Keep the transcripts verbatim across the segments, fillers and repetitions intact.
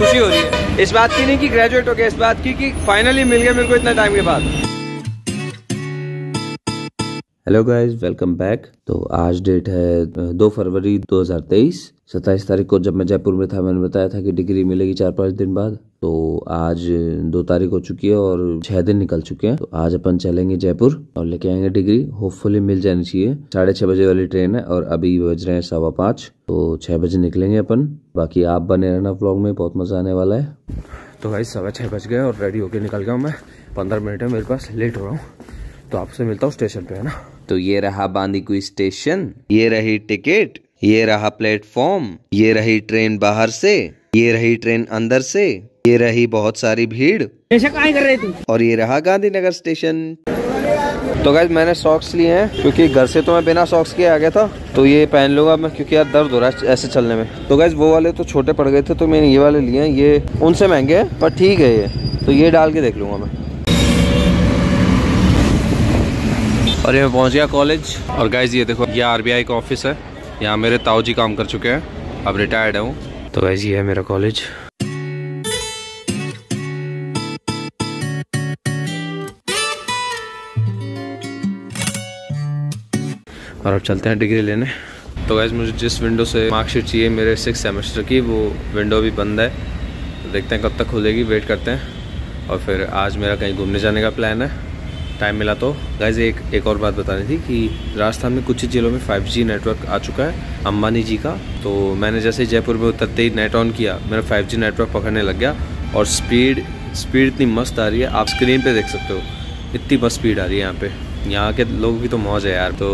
बहुत खुशी हो रही है इस बात की, नहीं कि ग्रेजुएट हो गया, इस बात की कि फाइनली मिल गया मेरे को इतना टाइम के बाद। Hello guys, welcome back. तो आज डेट है दो फरवरी दो हज़ार तेईस। सत्ताईस तारीख को जब मैं जयपुर में था, मैंने बताया था कि डिग्री मिलेगी चार पाँच दिन बाद। तो आज दो तारीख हो चुकी है और छह दिन निकल चुके हैं। तो आज अपन चलेंगे जयपुर और लेके आएंगे डिग्री, होपफुली मिल जानी चाहिए। साढ़े छह बजे वाली ट्रेन है और अभी बज रहे हैं सवा पाँच, तो छह बजे निकलेंगे अपन। बाकी आप बने रहना व्लॉग में, बहुत मजा आने वाला है। तो गाइज सवा छः बज गए और रेडी होके निकल गया हूँ मैं। पंद्रह मिनट है मेरे पास, लेट हो रहा हूँ, तो आपसे मिलता हूँ स्टेशन पे, है ना। तो ये रहा बांदीकुई स्टेशन, ये रही टिकट, ये रहा प्लेटफॉर्म, ये रही ट्रेन बाहर से, ये रही ट्रेन अंदर से, ये रही बहुत सारी भीड़, और ये रहा गांधीनगर स्टेशन। तो गाइस मैंने सॉक्स लिए हैं क्योंकि घर से तो मैं बिना सॉक्स के आ गया था, तो ये पहन लूंगा मैं क्योंकि यार दर्द हो रहा है ऐसे चलने में। तो गाइस वो वाले तो छोटे पड़ गए थे, तो मैंने ये वाले लिए हैं। ये उनसे महंगे हैं पर ठीक है, ये तो ये डाल के देख लूंगा मैं। और ये पहुंच गया कॉलेज। और गाइज ये देखो, ये आरबीआई का ऑफिस है, यहाँ मेरे ताऊ जी काम कर चुके हैं, अब रिटायर्ड है वो। तो गाइज ये है मेरा कॉलेज। और अब चलते हैं डिग्री लेने। तो गाइज मुझे जिस विंडो से मार्कशीट चाहिए मेरे सिक्स सेमेस्टर की, वो विंडो भी बंद है। तो देखते हैं कब तक खुलेगी, वेट करते हैं। और फिर आज मेरा कहीं घूमने जाने का प्लान है, टाइम मिला तो। गाइज एक एक और बात बतानी थी कि राजस्थान में कुछ ही जिलों में फाइव जी नेटवर्क आ चुका है अंबानी जी का। तो मैंने जैसे जयपुर में उतरते ही नेट ऑन किया, मेरा फाइव जी नेटवर्क पकड़ने लग गया। और स्पीड स्पीड इतनी मस्त आ रही है, आप स्क्रीन पे देख सकते हो, इतनी बस स्पीड आ रही है यहाँ पे। यहाँ के लोगों की तो मौज है यार। तो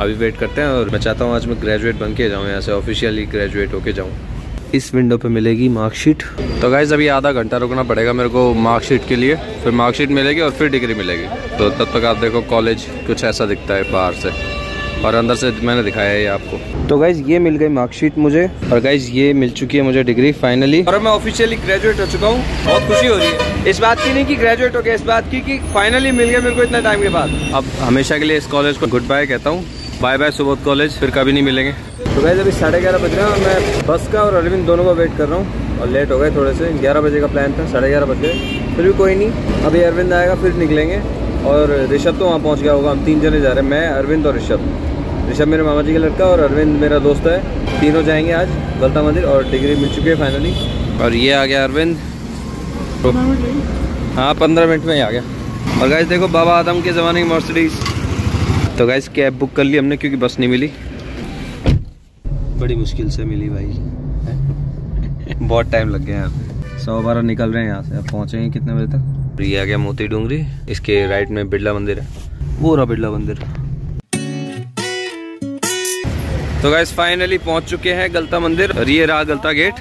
अभी वेट करते हैं। और मैं चाहता हूँ आज मैं ग्रेजुएट बन के जाऊँ, यहाँ से ऑफिशियली ग्रेजुएट होके जाऊँ। इस विंडो पे मिलेगी मार्कशीट। तो गाइज अभी आधा घंटा रुकना पड़ेगा मेरे को मार्कशीट के लिए, फिर मार्कशीट मिलेगी और फिर डिग्री मिलेगी। तो तब तक आप देखो कॉलेज कुछ ऐसा दिखता है बाहर से, और अंदर से मैंने दिखाया है ये आपको। तो गाइज ये मिल गई मार्कशीट मुझे, और गाइज ये मिल चुकी है मुझे डिग्री फाइनली। और मैं ऑफिशियली ग्रेजुएट हो चुका हूँ, बहुत खुशी हो रही है इस बात की, नहीं कि ग्रेजुएट हो गया, इस बात की कि फाइनली मिल गया मेरे को इतना टाइम के बाद। अब हमेशा के लिए इस कॉलेज को गुड बाय कहता हूँ, बाय बाय सुबोध कॉलेज, फिर कभी नहीं मिलेंगे। तो गाइज अभी साढ़े ग्यारह बज रहे हैं और मैं बस का और अरविंद दोनों का वेट कर रहा हूँ। और लेट हो गए थोड़े से, ग्यारह बजे का प्लान था, साढ़े ग्यारह बज गए, फिर भी कोई नहीं। अभी अरविंद आएगा फिर निकलेंगे। और ऋषभ तो वहाँ पहुँच गया होगा। हम तीन जने जा रहे हैं, मैं, अरविंद और ऋषभ। ऋषभ मेरे मामा जी का लड़का और अरविंद मेरा दोस्त है, तीनों जाएंगे आज गलता मंदिर। और डिग्री मिल चुकी है फाइनली। और ये आ गया अरविंद, हाँ पंद्रह मिनट में ही आ गया। और गाइज देखो बाबा आदम के ज़माने की मर्सिडीज़। तो गाइज कैब बुक कर ली हमने क्योंकि बस नहीं मिली, बड़ी मुश्किल से मिली भाई बहुत टाइम लग गया यहाँ पे। सौ बारह निकल रहे हैं यहाँ से, अब पहुँचेंगे कितने बजे तक। ये आ गया मोती डूंगरी, इसके राइट में बिरला मंदिर है, वो रहा बिरला मंदिर। तो गाइस फाइनली पहुँच चुके हैं गलता मंदिर, और ये रहा गलता गेट।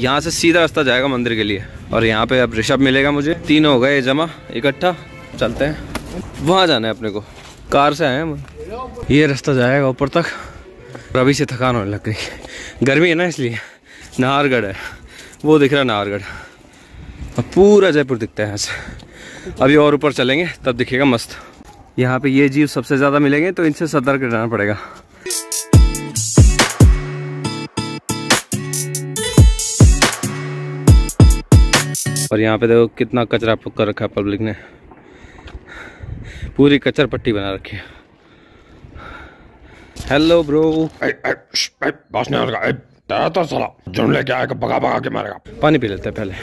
यहाँ से सीधा रास्ता जाएगा मंदिर के लिए। और यहाँ पे अब ऋषभ मिलेगा मुझे, तीनों हो गए जमा इकट्ठा। चलते हैं, वहाँ जाना है अपने को, कार से आए हम। ये रास्ता जाएगा ऊपर तक। अभी से थकान होने लग गई, गर्मी है ना इसलिए। नाहरगढ़ है वो दिख रहा है, नाहरगढ़। अब पूरा जयपुर दिखता है यहाँ से। अभी और ऊपर चलेंगे तब दिखेगा मस्त। यहाँ पे ये जीव सबसे ज़्यादा मिलेंगे, तो इनसे सतर्क रहना पड़ेगा। और यहाँ पे देखो कितना कचरा कर रखा है पब्लिक ने, पूरी कचरा पट्टी बना रखी है। हेलो ब्रो, बस नहीं होगा, तेरा तो साला जुर्म लेके आएगा, भगा भगा के मारेगा। पानी पी लेते हैं पहले।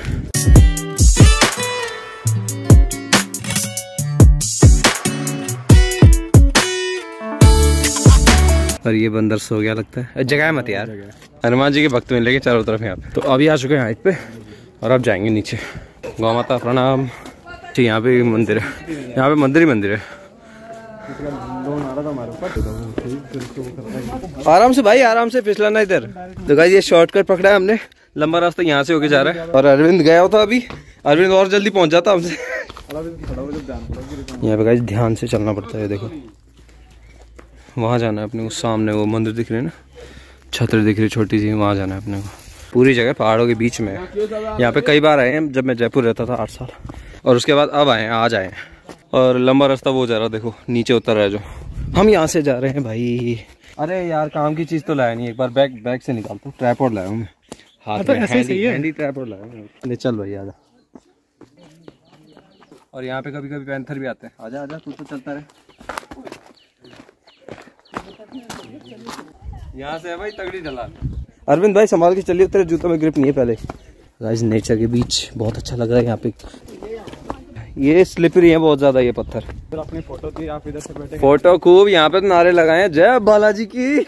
और ये बंदर सो गया लगता है, जगह मत यार। हनुमान जी के भक्त मिलेंगे चारों तरफ यहाँ पे। तो अभी आ चुके हैं हाइट पे और अब जाएंगे नीचे। गौ माता प्रणाम। ठीक यहाँ पे मंदिर है, यहाँ पे मंदिर ही मंदिर है। आराम से भाई, आराम से, फिसला ना इधर। तो गाइस ये शॉर्टकट पकड़ा है हमने, लंबा रास्ता यहाँ से होके जा रहा है। और अरविंद गया होता, अभी अरविंद और जल्दी पहुँच जाता हमसे। यहाँ पे गाइस ध्यान से चलना पड़ता है, देखो वहाँ जाना है अपने को। सामने वो मंदिर दिख रहे हैं ना, छत्र दिख रही छोटी सी, वहाँ जाना है अपने को। पूरी जगह पहाड़ों के बीच में है। यहाँ पे कई बार आए हैं जब मैं जयपुर रहता था, आठ साल, और उसके बाद अब आए हैं, आज आए हैं। और लंबा रास्ता वो जा रहा, देखो नीचे उतर रहा है जो, हम यहाँ से जा रहे हैं भाई। अरे यार काम की चीज़ तो लाया नहीं, एक बार बैग बैग से निकालता हूँ, ट्राइपॉड लाया हूँ मैं। हाथ में हैंडी ट्रैप ले चल भाई आजा। और यहाँ पे कभी कभी पैंथर भी आते हैं। आजा आजा तू तो चलता रहे। यहाँ से है भाई तगड़ी ढलान। अरविंद भाई संभाल के चलिए, तेरे जूतों में ग्रिप नहीं है। पहले गाइस नेचर के बीच बहुत अच्छा लग रहा है यहाँ पे। ये स्लिपरी है बहुत ज्यादा ये पत्थर। तो अपनी फोटो थी, आप इधर से बैठे फोटो खूब। यहाँ पे तो नारे लगाए हैं जय बालाजी की।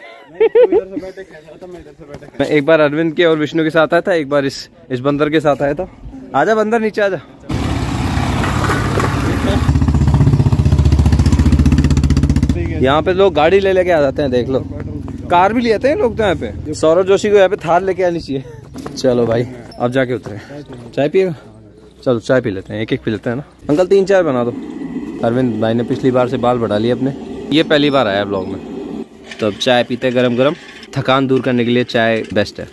मैं एक बार अरविंद के और विष्णु के साथ आया था, एक बार इस इस बंदर के साथ आया था। आजा बंदर नीचे आजा। यहाँ पे लोग गाड़ी ले लेके आ जाते हैं, देख लो। कार भी ले आते हैं लोग तो यहाँ पे। सौरभ जोशी को यहाँ पे थार लेके आनी चाहिए। चलो भाई अब जाके उतरे। चाय पिएगा? चलो चाय पी लेते हैं, एक एक पी लेते हैं ना। अंकल तीन चार बना दो। अरविंद भाई ने पिछली बार से बाल बढ़ा लिए अपने, ये पहली बार आया ब्लॉग में। तो अब चाय पीते हैं गरम गरम। थकान दूर करने के लिए चाय बेस्ट है।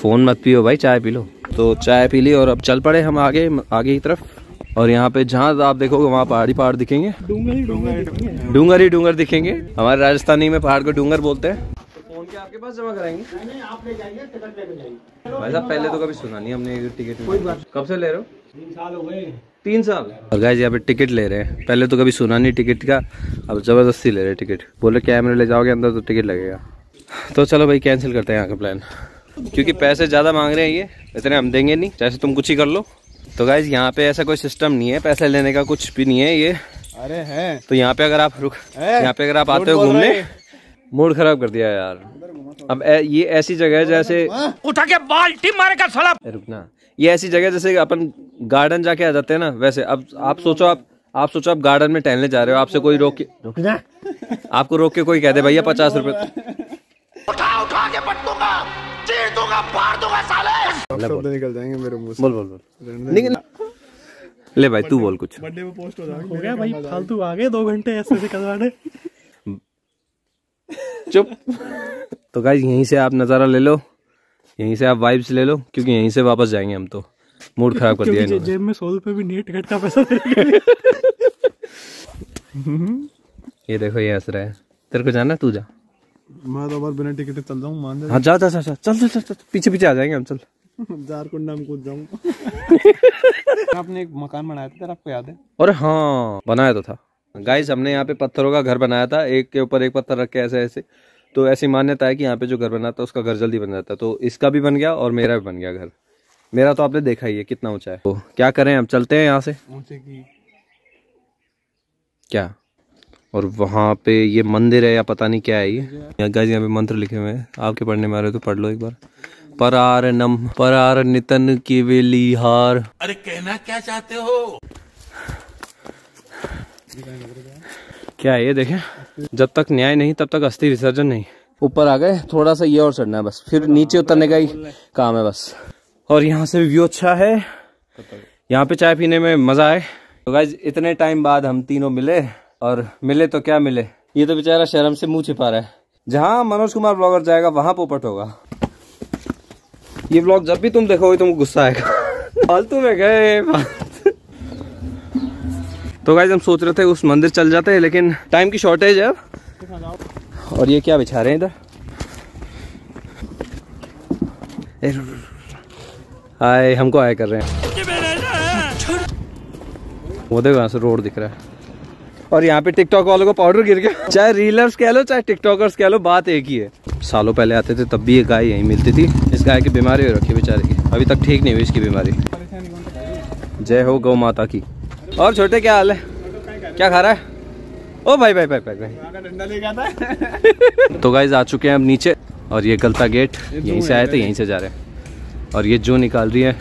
फ़ोन मत पियो भाई, चाय पी लो। तो चाय पी ली और अब चल पड़े हम आगे आगे की तरफ। और यहाँ पे जहाँ आप देखोगे वहाँ पहाड़ी पहाड़ दिखेंगे, डूंगर ही डूंगर दिखेंगे। हमारे राजस्थानी में पहाड़ को डूंगर बोलते हैं। आपके पास जमा कराएंगे? नहीं नहीं, आप ले जाइए, टिकट लेके जाइए। भाई साहब पहले तो कभी सुना नहीं हमने टिकट। कोई बात। कब से ले रहे हो? तीन साल हो गए। तीन साल? और गाइस यहाँ पे टिकट ले रहे हैं, पहले तो कभी सुना नहीं टिकट का, अब जबरदस्ती ले रहे हैं टिकट। बोले कैमरे ले जाओगे अंदर तो टिकट लगेगा। तो चलो भाई कैंसिल करते हैं यहाँ का प्लान, क्योंकि पैसे ज्यादा मांग रहे हैं ये। इतने हम देंगे नहीं, जैसे तुम कुछ ही कर लो। तो गाइस यहाँ पे ऐसा कोई सिस्टम नहीं है, पैसे लेने का कुछ भी नहीं है ये। अरे है तो यहाँ पे अगर आप रुक यहाँ पे अगर आप आते हो घूमने, मूड खराब कर दिया यार। अब ए, ये ऐसी जगह है जैसे उठा के बाल्टी मारेगा साला। रुकना, ये ऐसी जगह जैसे अपन गार्डन जाके आ जाते हैं ना, वैसे। अब आप सोचो आप आप सोचो आप गार्डन में टहलने जा रहे हो, आपसे कोई रोक के रुकना, आपको रोक के कोई कह दे भैया पचास रुपए उठा उठा के पट दूंगा, चीर दूंगा, फाड़ दूंगा साले। बोल निकल जाएंगे मेरे मुंह से। बोल बोल बोल ले भाई तू बोल कुछ। बर्थडे पे पोस्ट हो जाएगा। हो गया भाई फालतू आ गए दो घंटे ऐसे से करवाने। चुप। तो गाइस यहीं से आप नज़ारा ले लो, यहीं से आप वाइब्स ले लो, क्योंकि यहीं से वापस जाएंगे हम। तो मूड खराब कर दिया इन्होंने। जेब में सौ रुपए भी नहीं, टिकट का पैसा देंगे। ये देखो ये हंस रहा है। तेरे को जाना तू जा, मैं तो बार बिना टिकट चल जाऊं। मान जा। हाँ जा जा जा चल चल चल, पीछे पीछे आ जाएंगे हम। चल झारकुंडा में कूद जाऊंगा। आपने एक मकान बनाया था, आपको याद है? अरे हाँ बनाया तो था। गाइस हमने यहाँ पे पत्थरों का घर बनाया था, एक के ऊपर एक पत्थर रख के ऐसे ऐसे। तो ऐसी मान्यता है कि यहाँ पे जो घर बनाता है उसका घर जल्दी बन जाता है। तो इसका भी बन गया और मेरा भी बन गया घर। मेरा तो आपने देखा ही है कितना ऊंचा है। तो क्या करें, हम चलते हैं यहाँ से ऊंचे की क्या। और वहाँ पे ये मंदिर है या पता नहीं क्या है ये। गाइस यहाँ पे मंत्र लिखे हुए हैं, आपके पढ़ने में आ रहे हो तो पढ़ लो एक बार। परार नम परार नितन की वेलिहार। अरे कहना क्या चाहते हो? क्या है ये देखें, जब तक न्याय नहीं तब तक अस्थि विसर्जन नहीं। ऊपर आ गए, थोड़ा सा ये और चढ़ना है बस, फिर नीचे उतरने का ही काम है बस। और यहाँ से व्यू अच्छा है, यहाँ पे चाय पीने में मजा आए। तो गाइस इतने टाइम बाद हम तीनों मिले, और मिले तो क्या मिले, ये तो बेचारा शर्म से मुंह छिपा रहा है। जहाँ मनोज कुमार ब्लॉगर जाएगा वहाँ पोपट होगा। ये ब्लॉग जब भी तुम देखोगे तुम गुस्सा आएगा। फालतू में गए। तो गाइस हम सोच रहे थे उस मंदिर चल जाते हैं, लेकिन टाइम की शॉर्टेज है। और ये क्या बिछा रहे हैं इधर? हाय हमको आया कर रहे हैं। वो देखो यहाँ से रोड दिख रहा है। और यहाँ पे टिकटॉक वालों को पाउडर गिर गया। चाहे रीलर्स कह लो चाहे टिकटॉकर्स कह लो, बात एक ही है। सालों पहले आते थे तब भी ये गाय यहीं मिलती थी। इस गाय की बीमारी हो रखी है बेचारे की, अभी तक ठीक नहीं हुई इसकी बीमारी। जय हो गौ माता की। और छोटे क्या हाल है? क्या खा रहा है? ओ भाई भाई भाई भाई, भाई। डंडा ले गया था। तो गाइस आ चुके हैं हम नीचे, और ये गलता गेट, यहीं से आए थे यहीं से जा रहे हैं। और ये जो निकाल रही है,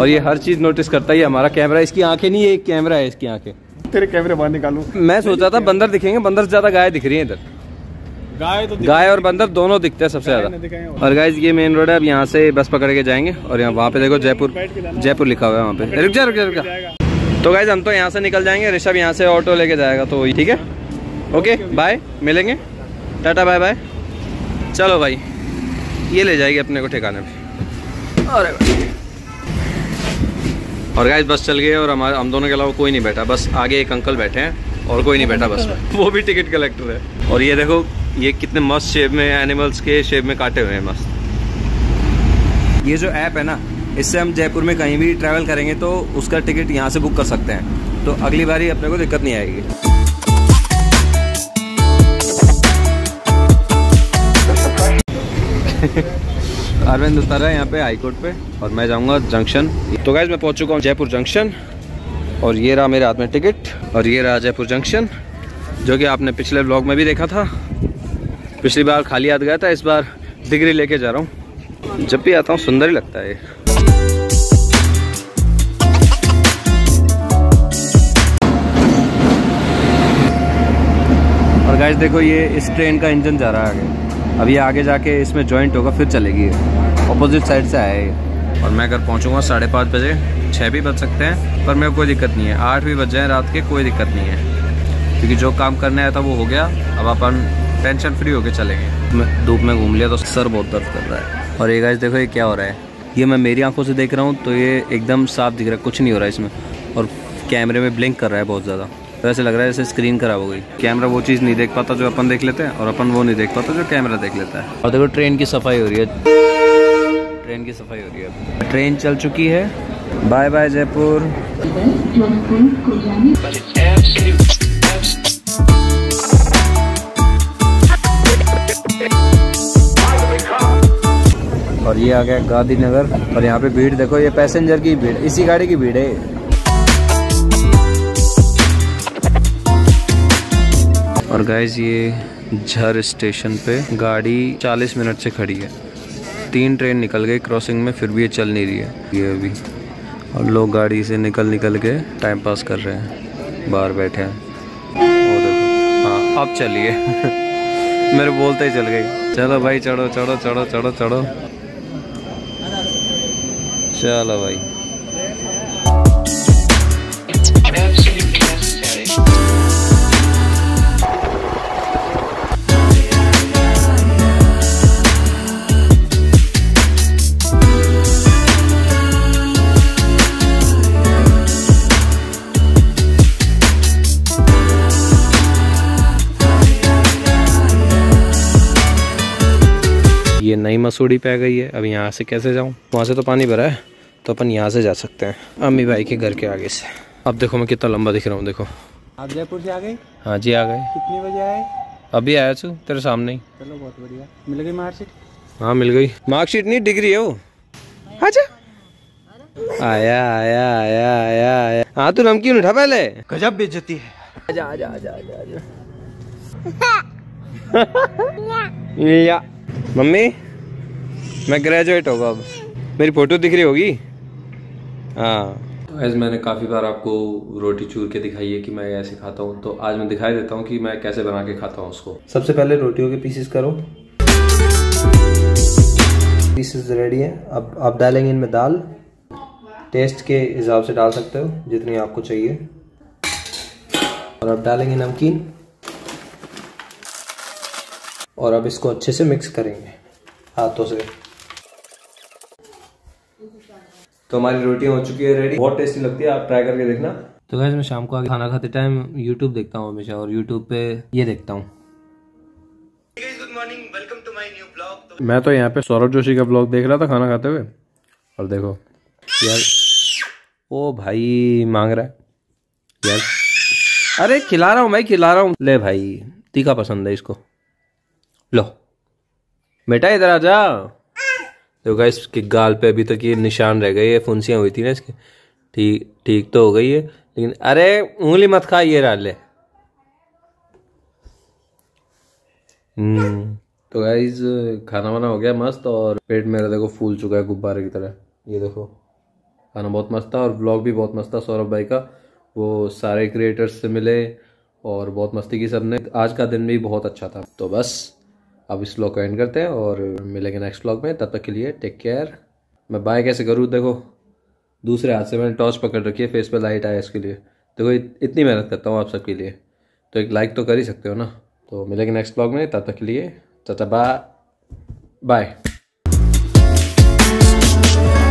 और ये हर चीज नोटिस करता है हमारा कैमरा। इसकी आंखें नहीं, एक कैमरा है इसकी आंखें। तेरे कैमरे बाहर निकालू। मैं सोचा था बंदर दिखेंगे, बंदर से ज्यादा गाय दिख रही है इधर। गाय गाय और बंदर दोनों दिखते हैं सबसे ज्यादा। और गाइस ये मेन रोड है, अब यहाँ से बस पकड़ के जाएंगे। और यहाँ वहाँ पे देखो जयपुर जयपुर लिखा हुआ है वहाँ पे। रुक जा रुक जा रुक जा। तो गाइज हम तो यहाँ से निकल जाएंगे, ऋषभ यहाँ से ऑटो लेके जाएगा। तो ठीक है, ओके बाय, मिलेंगे, टाटा बाय बाय। चलो भाई ये ले जाएगी अपने को ठिकाने पे। अरे भाई। और गाइज बस चल गई, और हमारे हम दोनों के अलावा कोई नहीं बैठा। बस आगे एक अंकल बैठे हैं और कोई नहीं बैठा बस में, वो भी टिकट कलेक्टर है। और ये देखो ये कितने मस्त शेप में, एनिमल्स के शेप में काटे हुए हैं, मस्त। ये जो ऐप है ना, इससे हम जयपुर में कहीं भी ट्रैवल करेंगे तो उसका टिकट यहाँ से बुक कर सकते हैं, तो अगली बार ही अपने को दिक्कत नहीं आएगी। अरविंद उतारा है यहाँ पे हाई कोर्ट पे और मैं जाऊँगा जंक्शन। तो गाइस मैं पहुँच चुका हूँ जयपुर जंक्शन और ये रहा मेरे हाथ में टिकट और ये रहा जयपुर जंक्शन, जो कि आपने पिछले व्लॉग में भी देखा था। पिछली बार खाली हाथ गया था, इस बार डिग्री लेके जा रहा हूँ। जब भी आता हूँ सुंदर ही लगता है ये। और गाइस देखो ये इस ट्रेन का इंजन जा रहा है आगे, अब ये आगे जाके इसमें जॉइंट होगा फिर चलेगी, ऑपोजिट साइड से आए। और मैं घर पहुंचूंगा साढ़े पाँच बजे, छः भी बज सकते हैं पर मेरे को कोई दिक्कत नहीं है, आठ भी बज जाए रात के कोई दिक्कत नहीं है, क्योंकि जो काम करने आया था वो हो गया। अब अपन टेंशन फ्री होके चलेंगे। धूप में घूम लिया तो सर बहुत दर्द कर रहा है। और ये गाइस देखो ये क्या हो रहा है, ये मैं मेरी आँखों से देख रहा हूँ तो ये एकदम साफ दिख रहा है, कुछ नहीं हो रहा है इसमें। और कैमरे में ब्लिंक कर रहा है बहुत ज़्यादा, वैसे लग रहा है जैसे स्क्रीन खराब हो गई। कैमरा वो चीज़ नहीं देख पाता जो अपन देख लेते हैं और अपन वो नहीं देख पाता जो कैमरा देख लेता है। और देखो ट्रेन की सफाई हो रही है, ट्रेन की सफाई हो रही है। ट्रेन चल चुकी है, बाय बाय जयपुर। और ये आ गया गांधीनगर और यहाँ पे भीड़ देखो, ये पैसेंजर की भीड़, इसी गाड़ी की भीड़ है। और गाइस ये झर स्टेशन पे गाड़ी चालीस मिनट से खड़ी है, तीन ट्रेन निकल गई क्रॉसिंग में फिर भी ये चल नहीं रही है ये अभी। और लोग गाड़ी से निकल निकल के टाइम पास कर रहे हैं, बाहर बैठे हैं। और हाँ अब चलिए मेरे बोलते ही चल गई। चलो भाई चढ़ो चढ़ो चढ़ो चढ़ो चढ़ो, चलो भाई। ये नई मसूड़ी पे गई है, अब यहाँ से कैसे जाऊँ? वहाँ से तो पानी भरा है तो अपन यहाँ से जा सकते हैं अम्मी भाई के घर के आगे से। अब देखो मैं कितना लंबा दिख रहा हूँ। देखो आप जयपुर से आ गए? हाँ जी आ गए। कितने बजे आए? अभी आया तू तेरे सामने ही। चलो बहुत बढ़िया, मिल गई मार्कशीट? हाँ मिल गई मार्कशीट, नहीं डिग्री है वो। अच्छा आया आया आया आया आया। हाँ तू नमकीन उठा पहले, गजब बेइज्जती है। आजा आजा आजा आजा। मम्मी मैं ग्रेजुएट होगा अब, मेरी फोटो दिख रही होगी। हाँ ऐसे मैंने काफ़ी बार आपको रोटी चूर के दिखाई है कि मैं ऐसे खाता हूँ, तो आज मैं दिखाई देता हूँ कि मैं कैसे बना के खाता हूँ उसको। सबसे पहले रोटियों के पीसेस करो, पीसेस रेडी हैं। अब आप डालेंगे इनमें दाल, टेस्ट के हिसाब से डाल सकते हो जितनी आपको चाहिए। और अब डालेंगे नमकीन और अब इसको अच्छे से मिक्स करेंगे हाथों से। तो हमारी रोटी हो चुकी है रेडी, बहुत टेस्टी लगती है, आप ट्राई करके देखना। तो गाइस मैं शाम को आगे खाना खाते टाइम यूट्यूब देखता हूँ हमेशा, और यूट्यूब पे ये देखता हूँ। Good morning, welcome to my new blog. मैं तो यहाँ पे सौरभ जोशी का ब्लॉग देख रहा था खाना खाते हुए, और देखो यार ओ भाई मांग रहा है यार। अरे खिला रहा हूँ भाई, खिला रहा हूँ। ले भाई तीखा पसंद है इसको, लो बेटा इधर आ जा। देखो गाइस इसके गाल पे अभी तक ये निशान रह गए, ये फुंसियाँ हुई थी ना इसकी, ठीक ठीक तो हो गई है लेकिन। अरे उंगली मत खा, ये डाल ले। तो गाइस खाना वाना हो गया मस्त, और पेट मेरा देखो फूल चुका है गुब्बारे की तरह। ये देखो खाना बहुत मस्त था और व्लॉग भी बहुत मस्त था सौरभ भाई का, वो सारे क्रिएटर्स से मिले और बहुत मस्ती की सबने। आज का दिन भी बहुत अच्छा था। तो बस अब इस व्लॉग को एंड करते हैं और मिलेंगे नेक्स्ट व्लॉग में, तब तक के लिए टेक केयर। मैं बाय कैसे करूँ देखो, दूसरे हाथ से मैंने टॉर्च पकड़ रखी है, फेस पे लाइट आया इसके लिए। देखो इत, इतनी मेहनत करता हूँ आप सबके लिए, तो एक लाइक तो कर ही सकते हो ना। तो मिलेंगे नेक्स्ट व्लॉग में, तब तक के लिए टाटा बाय बाय।